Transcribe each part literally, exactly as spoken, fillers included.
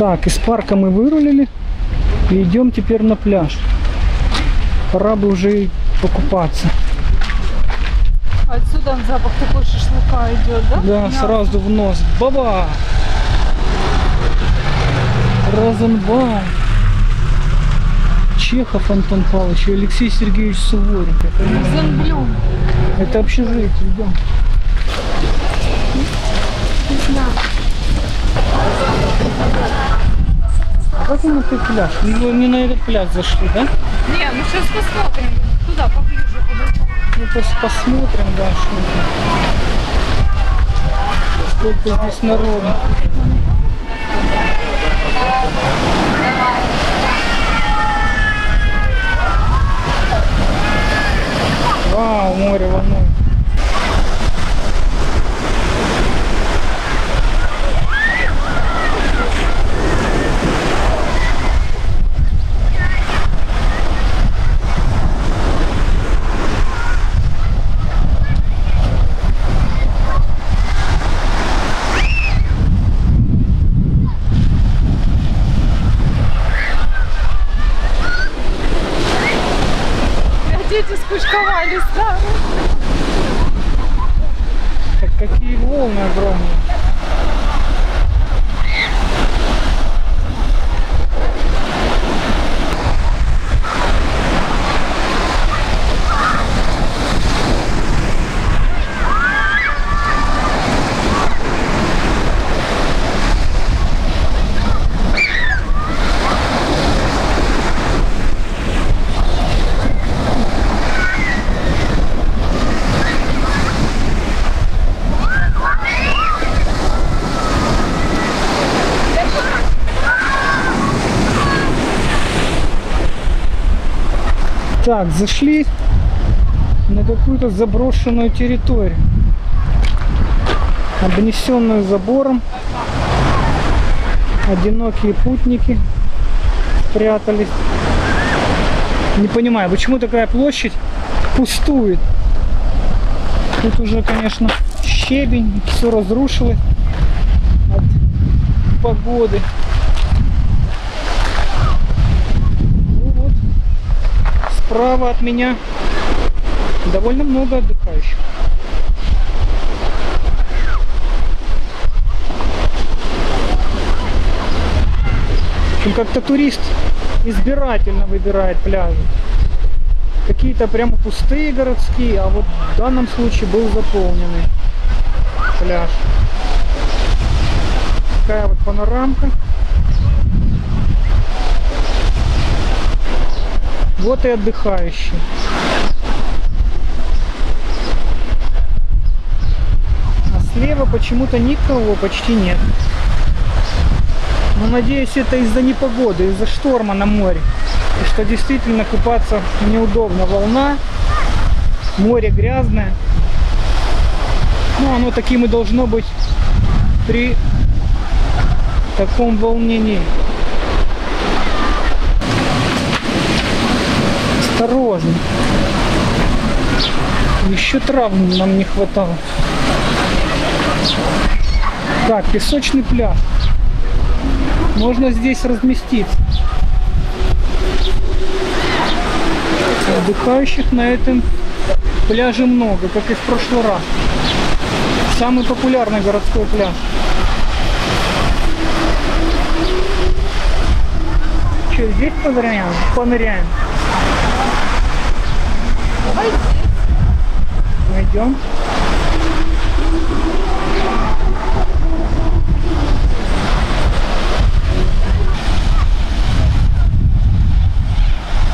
Так, из парка мы вырулили и идем теперь на пляж. Пора бы уже покупаться. Отсюда запах такой шашлыка идет, да? Да, мясо. Сразу в нос. Баба! Розенблюн. Чехов Антон Павлович и Алексей Сергеевич Суворик. Розенблюн. Это общежитие, идем. А как мы на этот пляж? Мы не на этот пляж зашли, да? Не, мы сейчас посмотрим. Туда, поближе. Мы просто посмотрим, да, что-то. Сколько здесь народу. Вау, море волной. Скучковались, да? Так, какие волны огромные. Так, зашли на какую-то заброшенную территорию, обнесенную забором. Одинокие путники спрятались. Не понимаю, почему такая площадь пустует. Тут уже, конечно, щебень, все разрушилось от погоды. Справа от меня довольно много отдыхающих. Как-то турист избирательно выбирает пляжи. Какие-то прямо пустые городские, а вот в данном случае был заполненный пляж. Такая вот панорамка. Вот и отдыхающие. А слева почему-то никого почти нет. Но надеюсь, это из-за непогоды, из-за шторма на море. И что действительно купаться неудобно. Волна, море грязное. Ну, оно таким и должно быть при таком волнении. Осторожно. Еще травм нам не хватало. Так, песочный пляж. Можно здесь разместиться. Отдыхающих на этом пляже много, как и в прошлый раз. Самый популярный городской пляж. Что, здесь поныряем? Поныряем. Найдем.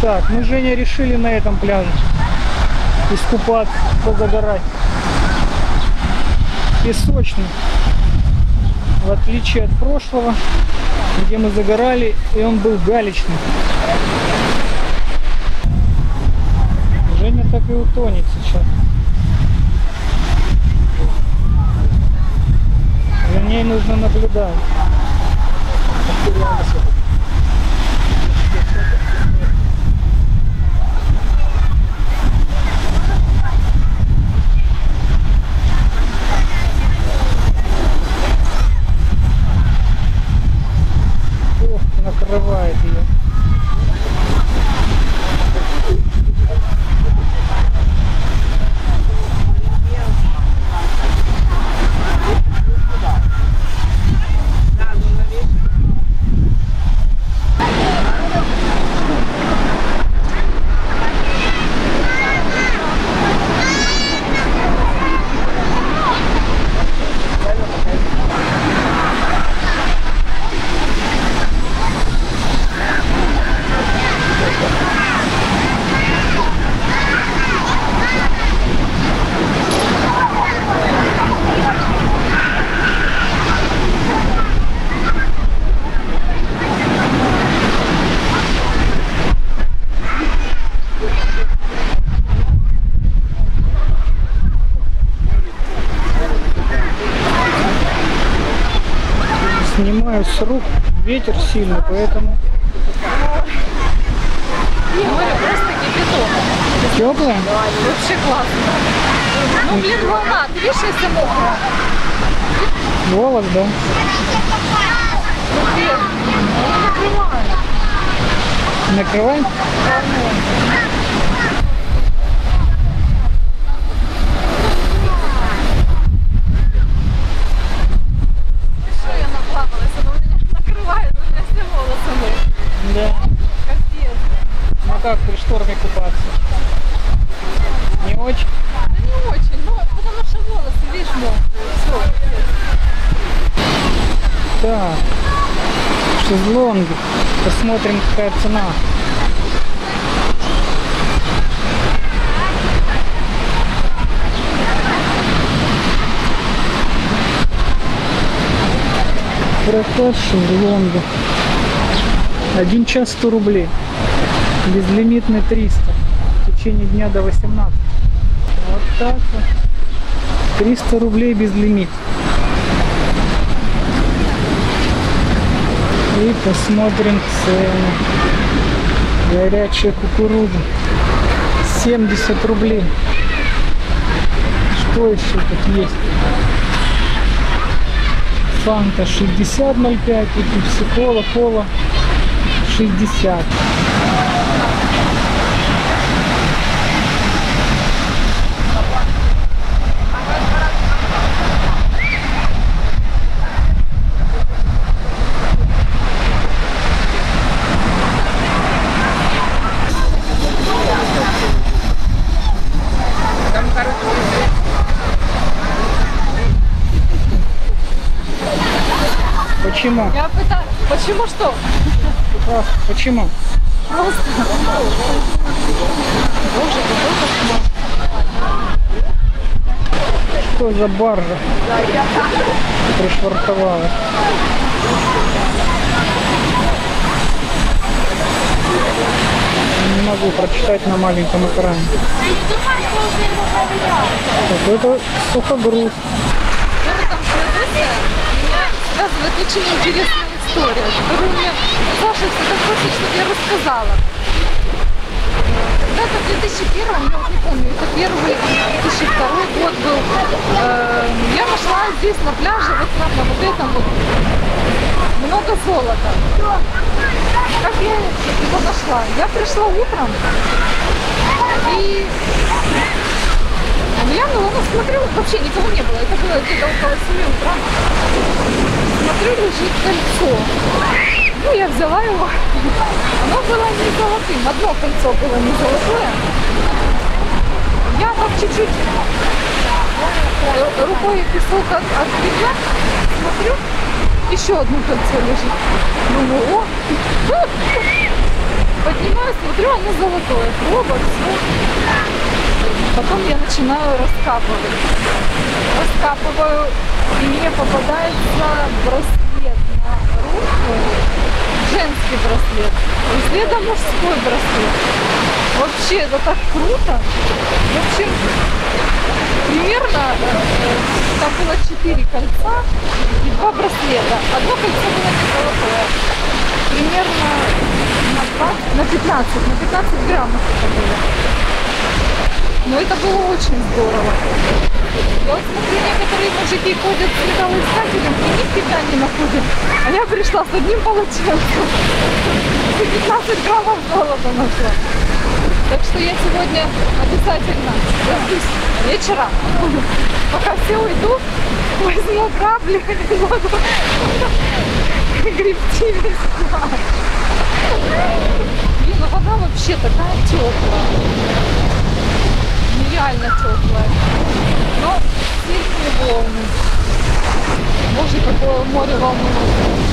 Так, мы, Женя, решили на этом пляже искупаться, позагорать. Песочный, в отличие от прошлого, где мы загорали, и он был галечный. Женя так и утонет сейчас. За ней нужно наблюдать. разрывает ее. Снимаю с рук, ветер сильный, поэтому... Море просто кипяток. Теплое? Да, вообще классно. Ну, блин, волна, ты видишь, если мокро? Волок, да. Ну, накрывай. Накрывай? Да. Ну как при шторме купаться? Не очень? Да не очень, но потому что волосы, видишь, мокрые. Так, шезлонги. Посмотрим, какая цена. Прокат шезлонга. Один час сто рублей. Безлимитный триста. В течение дня до восемнадцати. Вот так вот. триста рублей безлимит. И посмотрим цену. Горячая кукуруза. семьдесят рублей. Что еще тут есть? Фанта шестьдесят ноль пять. И пепси-кола, кола. шестьдесят. Почему? Я пытаюсь. Почему что? Ах, почему? Просто. Что за баржа пришвартовала? Не могу прочитать на маленьком экране. Какой-то сухогруз. Рассказывает очень интересную историю, которую мне Саша всегда хочет, чтобы я рассказала. Когда-то в две тысячи первом, я уже не помню, это первый, две тысячи второй год был, э, я нашла здесь на пляже, вот там, на вот этом вот, много золота. Как я его нашла? Я пришла утром, и... Я ну, смотрю, вообще никого не было, это было где-то около семи утра. Смотрю, лежит кольцо. Ну, я взяла его. Оно было не золотым, одно кольцо было не золотое. Я так чуть-чуть рукой песок отбегла, смотрю, еще одно кольцо лежит. Думаю, о! Поднимаю, смотрю, оно золотое. Оба, все. Потом я начинаю раскапывать. Раскапываю, и мне попадается браслет на руку. Женский браслет. Следом мужской браслет. Вообще, это так круто. Вообще, примерно там было четыре кольца и два браслета. Одно кольцо было не золотое. Примерно на, двадцать, на пятнадцать, на пятнадцать граммов это было. Но это было очень здорово. Я вот смотрю, некоторые мужики ходят с металлоискателем, и ни фига не находят. А я пришла с одним полотенцем. За пятнадцать граммов золота нашла. Так что я сегодня обязательно дождусь вечера. Пока все уйду, возьму грабли и буду гребти весна. Блин, а вода вообще такая теплая. Нереально теплая. Но сильные волны. Боже, какое море волнует.